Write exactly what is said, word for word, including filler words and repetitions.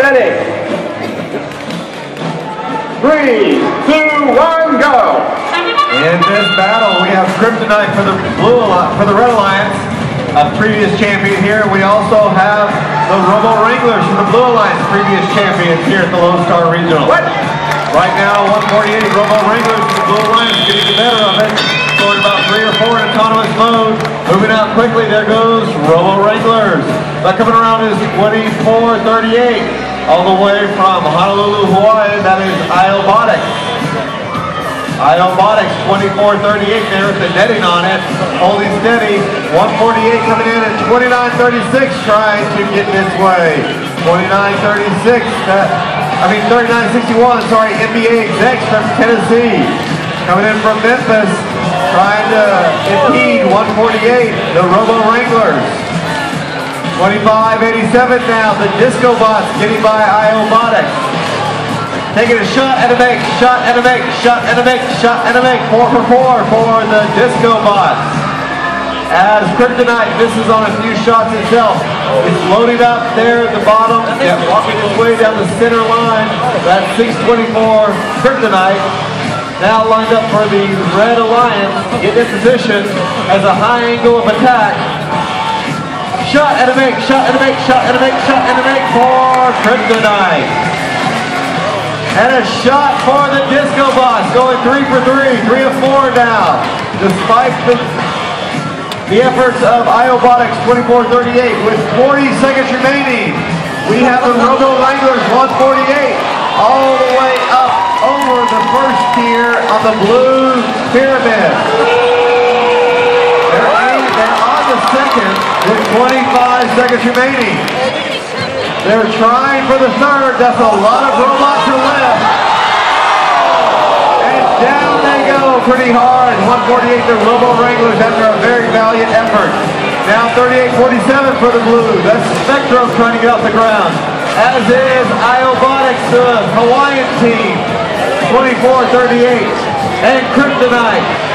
steady. Three, two, one, go. In this battle, we have Kryptonite for the blue for the Red Alliance, a previous champion here. We also have the Robo Wranglers from the Blue Alliance, previous champions here at the Lone Star Regional. What? Right now, one forty-eight Robo Wranglers from the Blue Alliance getting the better of it. Scoring about three or four autonomous loads. Moving out quickly, there goes Robo Wranglers. That coming around is twenty-four thirty-eight, all the way from Honolulu, Hawaii. That is IleBotics. IleBotics twenty-four thirty-eight there with the netting on it, holding steady. one forty-eight coming in at twenty-nine thirty-six, trying to get this way. twenty-nine thirty-six, that, I mean thirty-nine sixty-one, sorry, N B A execs from Tennessee. Coming in from Memphis, trying to impede one forty-eight, the Robo Wranglers. twenty-five eighty-seven now, the Disco Bots getting by IleBotics. Taking a shot and a make, shot and a make, shot and a make, shot and a make. Four for four for the Disco Bots. As Kryptonite misses on a few shots itself. It's loaded up there at the bottom, yeah, walking its way down the center line. That's six twenty-four Kryptonite. Now lined up for the Red Alliance, getting in position as a high angle of attack. Shot and a make, shot and a make, shot and a make, shot and a make for Kryptonite. And a shot for the Disco Bots, going three for three, three of four now. Despite the, the efforts of IleBotics twenty-four thirty-eight, with forty seconds remaining, we have the Robo Wranglers one forty-eight all the way up over the first tier of the blue pyramid. Second with twenty-five seconds remaining. They're trying for the third. That's a lot of robots to left. And down they go pretty hard. one forty-eight, the Robo Wranglers after a very valiant effort. Now thirty-eight forty-seven for the blue. That's Spectrum trying to get off the ground. As is IleBotics, the Hawaiian team. twenty-four thirty-eight. And Kryptonite.